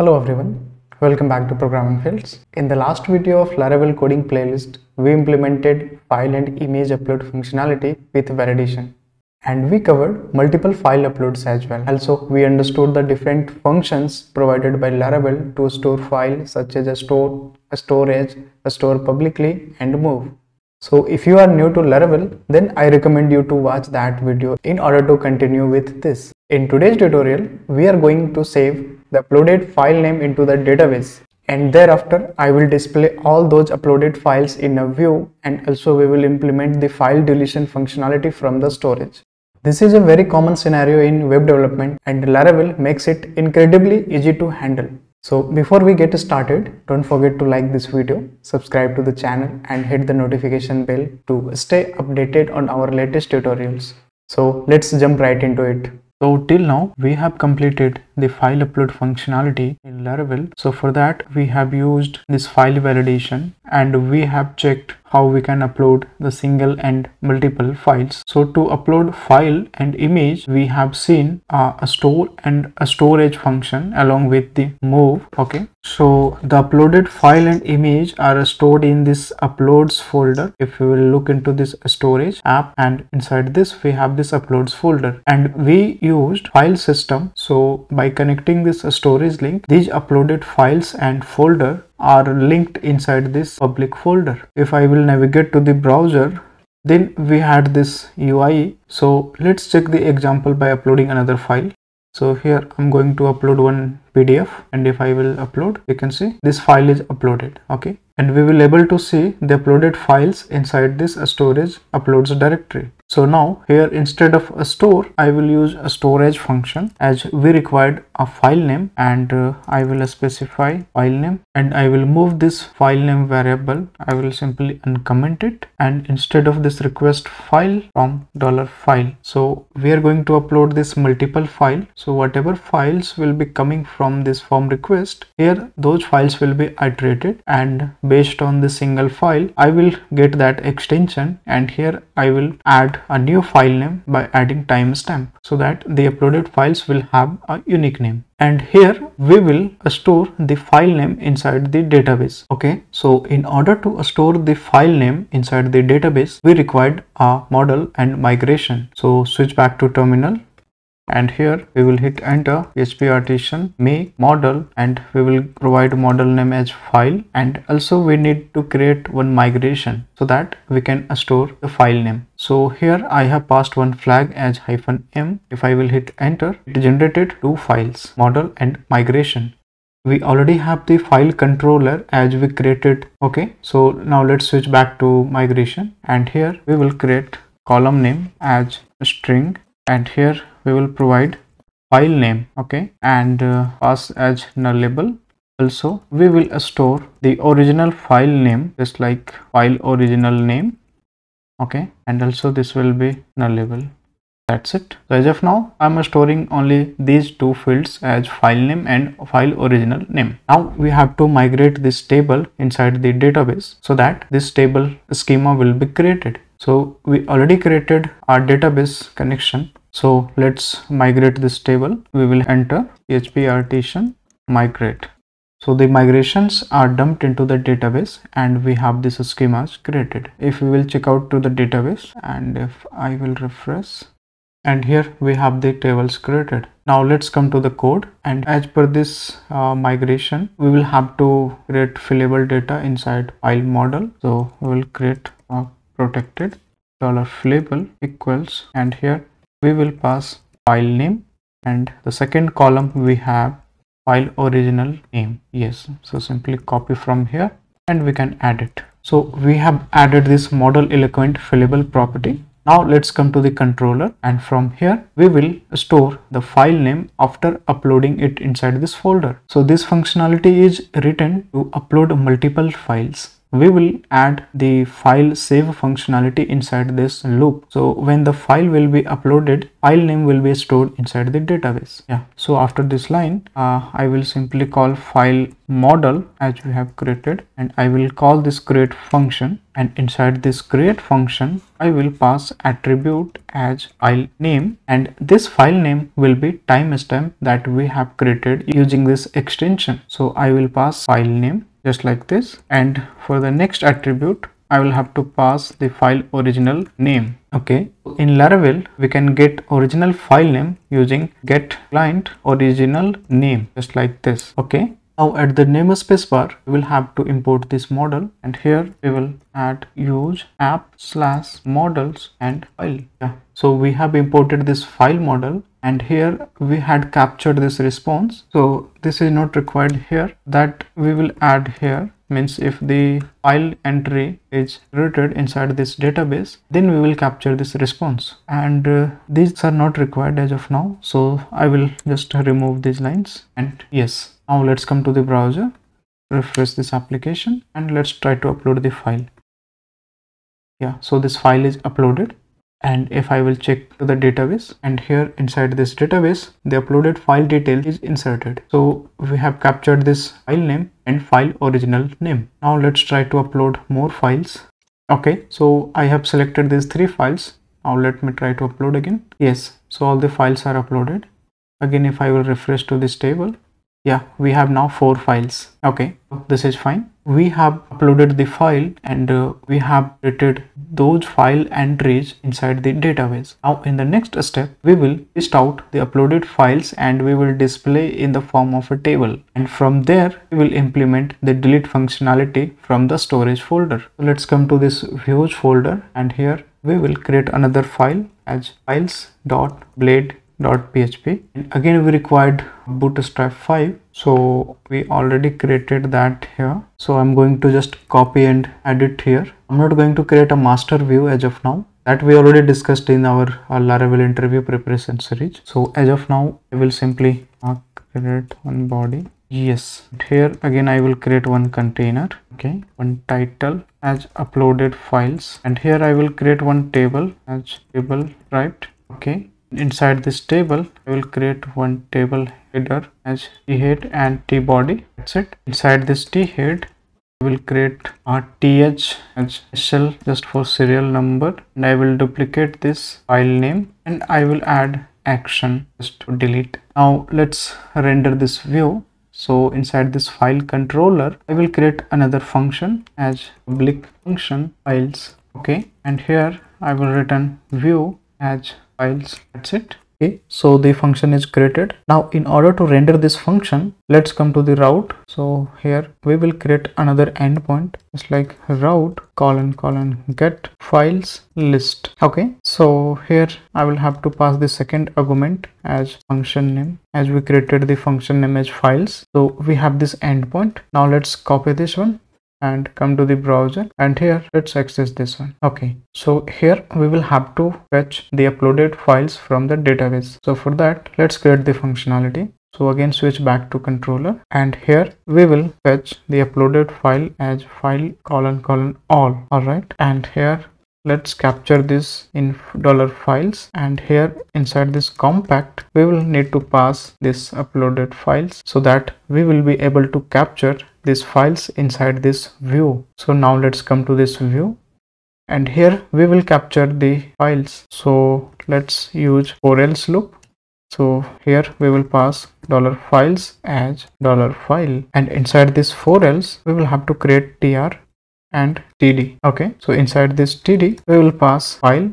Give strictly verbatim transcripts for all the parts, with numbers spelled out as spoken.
Hello everyone, welcome back to Programming Fields. In the last video of Laravel coding playlist, we implemented file and image upload functionality with validation. And we covered multiple file uploads as well. Also, we understood the different functions provided by Laravel to store files such as a store, a storage, a store publicly, and move. So if you are new to Laravel, then I recommend you to watch that video in order to continue with this. In today's tutorial, we are going to save the uploaded file name into the database, and thereafter I will display all those uploaded files in a view, and also we will implement the file deletion functionality from the storage. This is a very common scenario in web development, and Laravel makes it incredibly easy to handle. So before we get started, don't forget to like this video, subscribe to the channel and hit the notification bell to stay updated on our latest tutorials. So let's jump right into it. So till now we have completed the file upload functionality in Laravel. So for that we have used this file validation, and we have checked how we can upload the single and multiple files. So to upload file and image, we have seen uh, a store and a storage function along with the move. Okay, so the uploaded file and image are stored in this uploads folder. If you will look into this storage app, and inside this we have this uploads folder, and we used file system. So by connecting this storage link, these uploaded files and folder are linked inside this public folder. If I will navigate to the browser, then we had this U I. So let's check the example by uploading another file. So here I'm going to upload one P D F, and if I will upload, you can see this file is uploaded. Okay, and we will able to see the uploaded files inside this storage uploads directory. So now here, instead of a store, I will use a storage function, as we required a file name, and uh, I will specify file name, and I will move this file name variable. I will simply uncomment it, and instead of this request file from dollar file, so we are going to upload this multiple file. So whatever files will be coming from this form request, here those files will be iterated, and based on the single file I will get that extension, and here I will add a new file name by adding timestamp, so that the uploaded files will have a unique name. And here we will store the file name inside the database. Okay, so in order to store the file name inside the database, we required a model and migration. So switch back to terminal, and here we will hit enter P H P artisan make model, and we will provide model name as file, and also we need to create one migration so that we can store the file name. So here I have passed one flag as hyphen m. If I will hit enter, it generated two files, model and migration. We already have the file controller as we created. Okay, so now let's switch back to migration, and here we will create column name as string, and here we will provide file name. Okay, and uh, pass as nullable. Also we will uh, store the original file name, just like file original name. Okay, and also this will be nullable. That's it. So as of now I'm storing only these two fields as file name and file original name. Now we have to migrate this table inside the database, so that this table schema will be created. So we already created our database connection, so let's migrate this table. We will enter P H P artisan migrate. So the migrations are dumped into the database, and we have this schemas created. If we will check out to the database, and if I will refresh, and here we have the tables created. Now let's come to the code, and as per this uh, migration, we will have to create fillable data inside file model. So we will create a protected dollar fillable equals, and here we will pass file name, and the second column we have file original name. Yes, so simply copy from here and we can add it. So we have added this model eloquent fillable property. Now let's come to the controller, and from here we will store the file name after uploading it inside this folder. So this functionality is written to upload multiple files. we will add the file save functionality inside this loop. So when the file will be uploaded, file name will be stored inside the database. Yeah, so after this line, uh, I will simply call file model as we have created, and I will call this create function, and inside this create function I will pass attribute as file name, and this file name will be timestamp that we have created using this extension. So I will pass file name just like this, and for the next attribute I will have to pass the file original name. Okay, in Laravel we can get original file name using get client original name just like this. Okay, now at the namespace bar we will have to import this model, and here we will add use app slash models and file. Yeah, so we have imported this file model, and here we had captured this response, so this is not required here. That we will add here, means if the file entry is rooted inside this database, then we will capture this response, and uh, these are not required as of now, so I will just remove these lines. And yes, now let's come to the browser, refresh this application, and let's try to upload the file. Yeah, so this file is uploaded, and if I will check to the database, and here inside this database the uploaded file detail is inserted. So we have captured this file name and file original name. Now let's try to upload more files. Okay, so I have selected these three files. Now let me try to upload again. Yes, so all the files are uploaded. Again, if I will refresh to this table, yeah, we have now four files. Okay, this is fine. We have uploaded the file, and uh, we have created those file entries inside the database. Now in the next step, we will list out the uploaded files, and we will display in the form of a table. And from there, we will implement the delete functionality from the storage folder. So let's come to this views folder, and here we will create another file as files dot blade dot P H P, and again we required bootstrap five, so we already created that here. So I'm going to just copy and add it here. I'm not going to create a master view as of now, that we already discussed in our uh, Laravel interview preparation series. So as of now I will simply uh, create one body. Yes, and here again I will create one container. Okay, one title as uploaded files, and here I will create one table as table typed. Okay, inside this table I will create one table header as t head and t body. That's it. Inside this t head I will create a th as shell just for serial number, and I will duplicate this file name, and I will add action just to delete. Now let's render this view. So inside this file controller I will create another function as public function files. Okay, and here I will return view as files. That's it. Okay, so the function is created. Now in order to render this function, let's come to the route. So here we will create another endpoint. It's like route colon colon get files list. Okay, so here I will have to pass the second argument as function name, as we created the function name as files. So we have this endpoint. Now let's copy this one and come to the browser, and here let's access this one. Okay, so here we will have to fetch the uploaded files from the database. So for that, let's create the functionality. So again switch back to controller, and here we will fetch the uploaded file as file colon colon all. All right, and here let's capture this in dollar files, and here inside this compact we will need to pass this uploaded files, so that we will be able to capture these files inside this view. So now let's come to this view, and here we will capture the files. So let's use for else loop. So here we will pass dollar files as dollar file, and inside this for else we will have to create tr and td. Okay, so inside this td we will pass file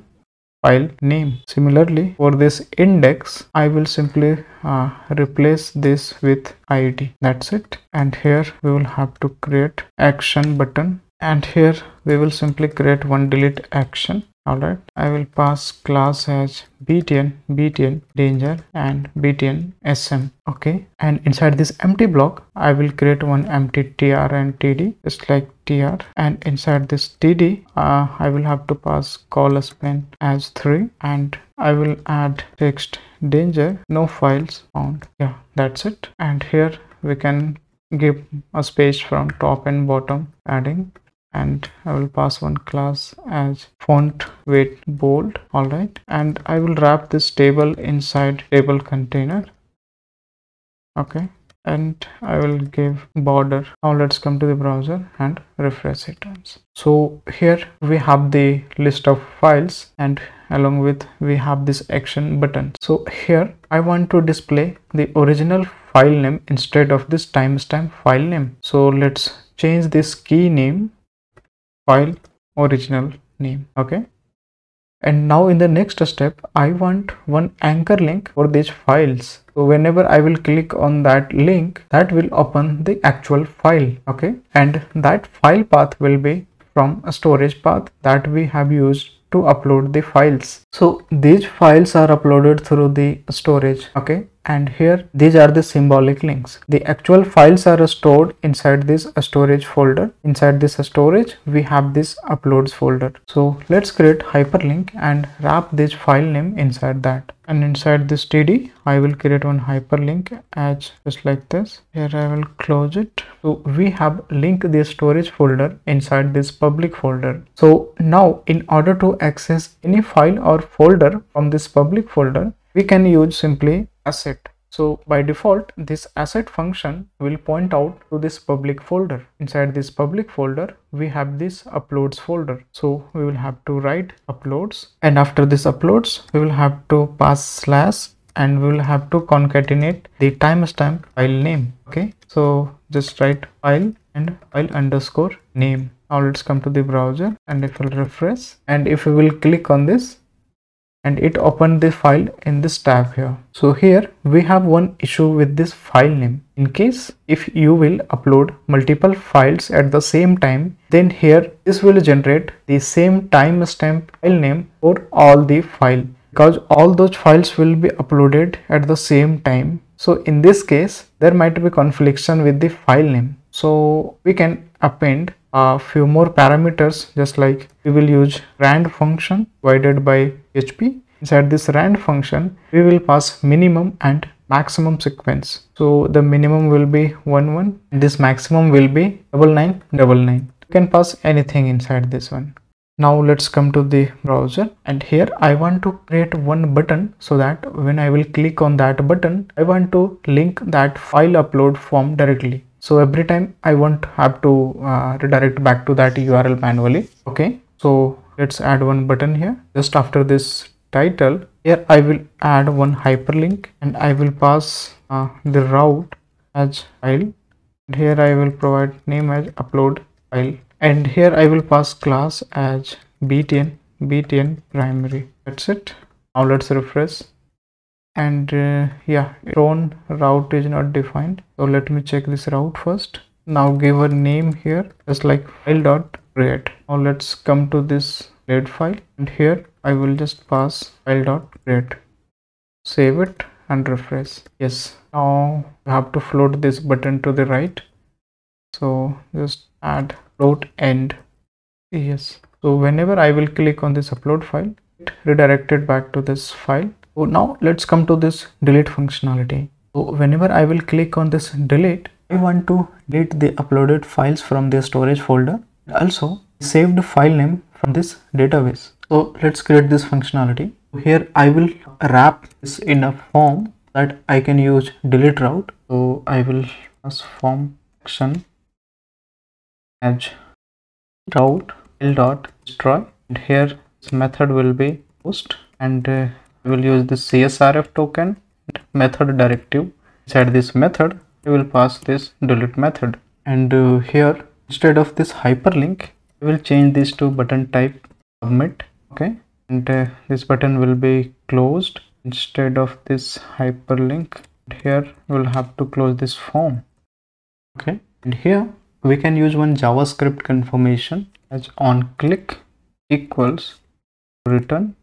file name. Similarly for this index I will simply uh, replace this with id. That's it. And here we will have to create action button, and here we will simply create one delete action. All right, I will pass class as btn btn danger and btn sm. Okay, and inside this empty block I will create one empty tr and td, just like tr, and inside this td uh, I will have to pass call span as three, and I will add text danger no files found. Yeah, that's it. And here we can give a space from top and bottom adding, and I will pass one class as font weight bold. All right, and I will wrap this table inside table container. Okay, and I will give border. Now let's come to the browser and refresh it once. So here we have the list of files, and along with we have this action button. So here I want to display the original file name instead of this timestamp file name. So let's change this key name file original name. Okay, and now in the next step I want one anchor link for these files. So whenever I will click on that link, that will open the actual file. Okay, and that file path will be from a storage path that we have used to upload the files. So these files are uploaded through the storage. Okay, and here these are the symbolic links. The actual files are stored inside this storage folder. Inside this storage we have this uploads folder. So let's create hyperlink and wrap this file name inside that, and inside this td I will create one hyperlink as just like this. Here I will close it. So we have linked the storage folder inside this public folder. So now in order to access any file or folder from this public folder, we can use simply asset. So by default this asset function will point out to this public folder. Inside this public folder we have this uploads folder. So we will have to write uploads, and after this uploads we will have to pass slash, and we will have to concatenate the timestamp file name. Okay, so just write file and file underscore name. Now let's come to the browser, and if we'll refresh, and if we will click on this, and it opened the file in this tab here. So here we have one issue with this file name. In case if you will upload multiple files at the same time, then here this will generate the same timestamp file name for all the file, because all those files will be uploaded at the same time. So in this case there might be confliction with the file name. So we can append a few more parameters, just like we will use rand function provided by P H P. Inside this rand function we will pass minimum and maximum sequence. So the minimum will be one one, and this maximum will be nine nine nine nine. You can pass anything inside this one. Now let's come to the browser, and here I want to create one button, so that when I will click on that button I want to link that file upload form directly. So every time I won't have to uh, redirect back to that U R L manually. Okay, so let's add one button here. Just after this title here I will add one hyperlink, and I will pass uh, the route as file, and here I will provide name as upload file, and here I will pass class as btn btn primary. That's it. Now let's refresh, and uh, yeah, own route is not defined, so let me check this route first. Now give a name here, just like file dot create. Now let's come to this blade file, and here I will just pass file dot create, save it and refresh. Yes, now you have to float this button to the right, so just add float end. Yes, so whenever I will click on this upload file, it redirected back to this file. So now let's come to this delete functionality. So whenever I will click on this delete, I want to delete the uploaded files from the storage folder, also saved file name from this database. So let's create this functionality. Here I will wrap this in a form that I can use delete route. So I will pass form action as route dot destroy, and here this method will be post, and uh, we will use the C S R F token method directive. Inside this method we will pass this delete method, and uh, here instead of this hyperlink we will change this to button type submit. Okay, and uh, this button will be closed instead of this hyperlink, and here we will have to close this form. Okay, and here we can use one JavaScript confirmation as on click equals return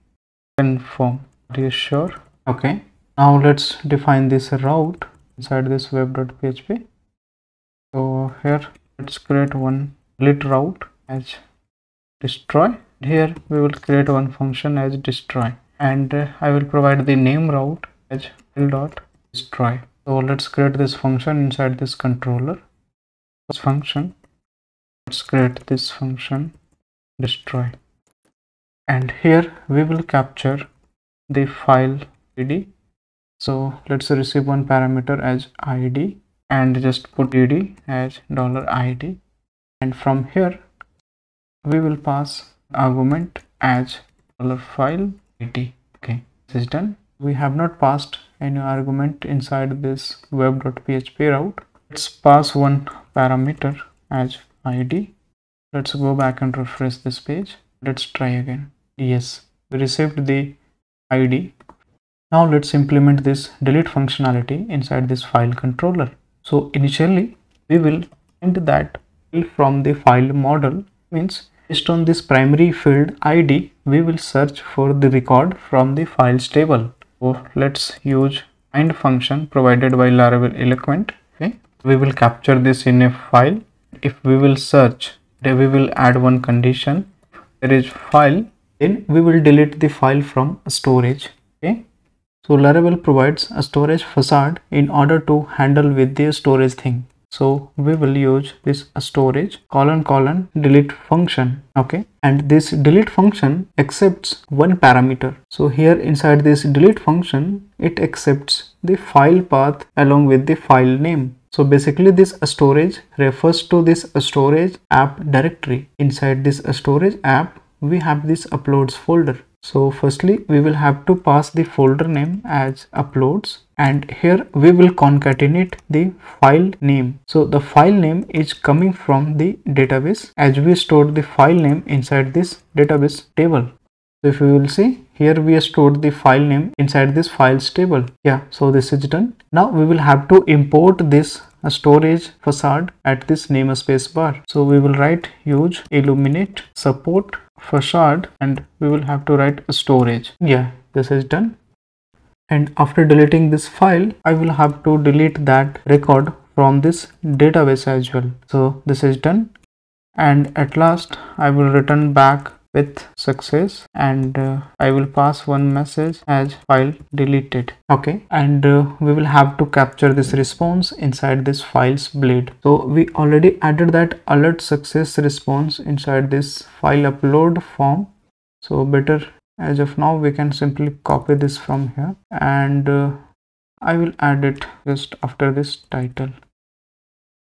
confirm. Are you sure? Okay, now let's define this route inside this web.php. So here let's create one delete route as destroy. Here we will create one function as destroy, and uh, I will provide the name route as fill.destroy. So let's create this function inside this controller function Let's create this function destroy, and here we will capture the file I D. So let's receive one parameter as I D and just put I D as dollar I D, and from here we will pass argument as dollar file I D. Okay, this is done. We have not passed any argument inside this web.php route. Let's pass one parameter as I D. Let's go back and refresh this page. Let's try again. Yes, we received the I D. Now let's implement this delete functionality inside this file controller. So initially we will print that field from the file model. Means based on this primary field I D, we will search for the record from the files table. So let's use find function provided by Laravel Eloquent. Okay, we will capture this in a file. If we will search, then we will add one condition. There is file, then we will delete the file from storage. Okay, so Laravel provides a storage facade in order to handle with the storage thing. So we will use this storage colon colon delete function. Okay, and this delete function accepts one parameter. So here inside this delete function, it accepts the file path along with the file name. So basically this storage refers to this storage app directory. Inside this storage app, we have this uploads folder. So firstly, we will have to pass the folder name as uploads, and here we will concatenate the file name. So the file name is coming from the database, as we stored the file name inside this database table. So if you will see, here we stored the file name inside this files table. Yeah, so this is done. Now we will have to import this storage facade at this namespace bar. So we will write use illuminate support facade, and we will have to write storage. Yeah, this is done. And after deleting this file, I will have to delete that record from this database as well. So this is done. And at last, I will return back with success, and uh, I will pass one message as file deleted. Okay, and uh, we will have to capture this response inside this files blade. So we already added that alert success response inside this file upload form. So better as of now, we can simply copy this from here, and uh, I will add it just after this title.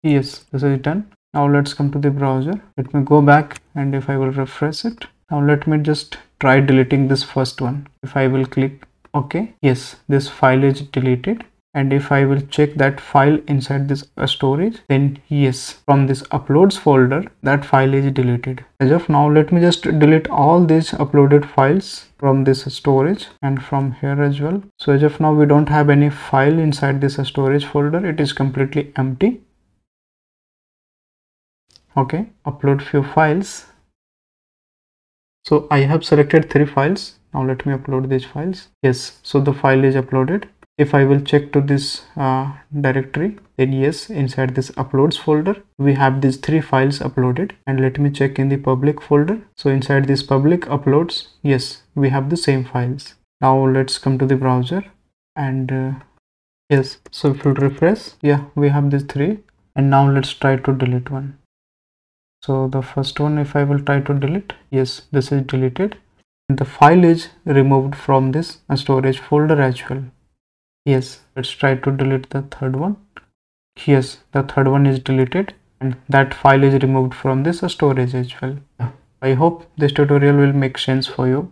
Yes, this is done. Now let's come to the browser. Let me go back, and if I will refresh it. Now let me just try deleting this first one. If I will click OK, yes, this file is deleted. And if I will check that file inside this storage, then yes, from this uploads folder, that file is deleted. As of now, let me just delete all these uploaded files from this storage and from here as well. So as of now, we don't have any file inside this storage folder. It is completely empty. Okay, upload few files. So I have selected three files. Now let me upload these files. Yes, so the file is uploaded. If I will check to this uh, directory, then yes, inside this uploads folder, we have these three files uploaded. And let me check in the public folder. So inside this public uploads, yes, we have the same files. Now let's come to the browser, and uh, yes, so if you refresh, yeah, we have these three. And now let's try to delete one. So the first one, if I will try to delete, yes, this is deleted. The file is removed from this storage folder as well. Yes, let's try to delete the third one. Yes, the third one is deleted, and that file is removed from this storage as well. I hope this tutorial will make sense for you.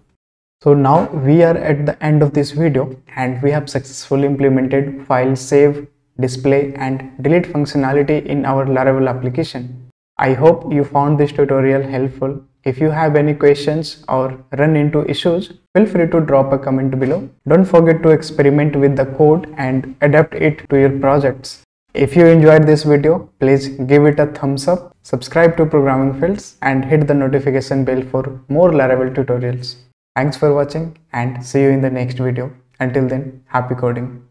So now we are at the end of this video, and we have successfully implemented file save, display and delete functionality in our Laravel application. I hope you found this tutorial helpful. If you have any questions or run into issues, feel free to drop a comment below. Don't forget to experiment with the code and adapt it to your projects. If you enjoyed this video, please give it a thumbs up, subscribe to Programming Fields and hit the notification bell for more Laravel tutorials. Thanks for watching and see you in the next video. Until then, happy coding.